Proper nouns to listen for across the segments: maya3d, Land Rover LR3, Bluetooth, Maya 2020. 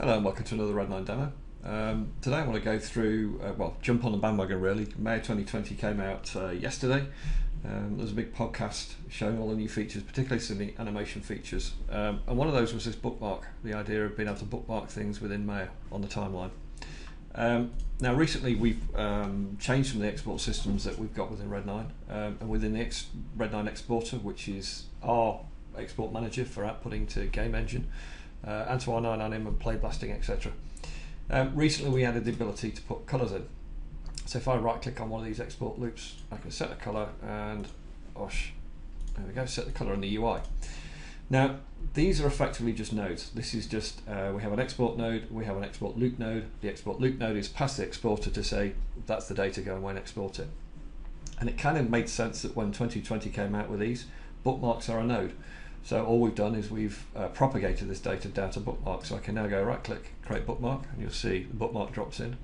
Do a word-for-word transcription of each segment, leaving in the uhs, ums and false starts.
Hello and welcome to another Red nine demo. Um, today I want to go through, uh, well, jump on the bandwagon really. Maya twenty twenty came out uh, yesterday. Um, there's a big podcast showing all the new features, particularly some of the animation features. Um, and one of those was this bookmark, the idea of being able to bookmark things within Maya on the timeline. Um, now recently we've um, changed some of the export systems that we've got within Red nine. Um, and within the ex Red nine Exporter, which is our export manager for outputting to Game Engine, Uh, and to R nine Anim and play blasting, et cetera. Um, recently we added the ability to put colours in. So if I right click on one of these export loops, I can set a colour and, osh, there we go, set the colour in the U I. Now these are effectively just nodes. This is just, uh, we have an export node, we have an export loop node. The export loop node is past the exporter to say, that's the data, go and when export it. And it kind of made sense that when twenty twenty came out with these, bookmarks are a node. So all we've done is we've uh, propagated this data down to bookmark. So I can now go right click, create bookmark, and you'll see the bookmark drops in.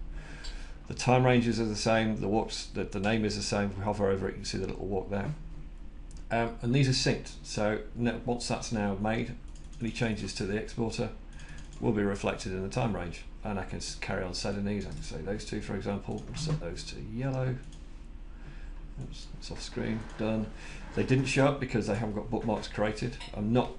The time ranges are the same, the walks, the, the name is the same. If we hover over it, you can see the little walk there. Um, and these are synced. So once that's now made, any changes to the exporter will be reflected in the time range. And I can carry on setting these. I can say those two, for example, set those to yellow. Oops, it's off screen, done. They didn't show up because they haven't got bookmarks created. I'm not,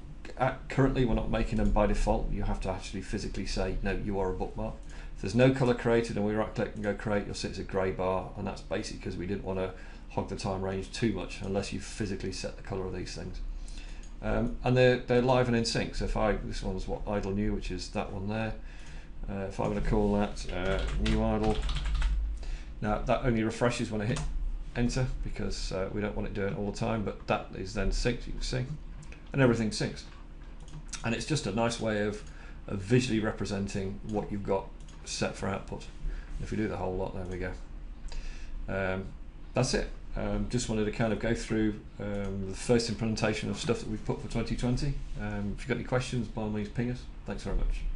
currently we're not making them by default. You have to actually physically say, no, you are a bookmark. If there's no color created and we right click and go create, you'll see it's a gray bar, and that's basically because we didn't want to hog the time range too much unless you physically set the color of these things. Um, and they're, they're live and in sync. So if I, this one's what idle new, which is that one there. Uh, if I'm gonna call that uh, new idle. Now that only refreshes when I hit enter because uh, we don't want it doing all the time, but that is then synced, you can see, and everything syncs. And it's just a nice way of, of visually representing what you've got set for output. If we do the whole lot, there we go. Um, that's it. Um, just wanted to kind of go through um, the first implementation of stuff that we've put for twenty twenty. Um, if you've got any questions, by all means ping us. Thanks very much.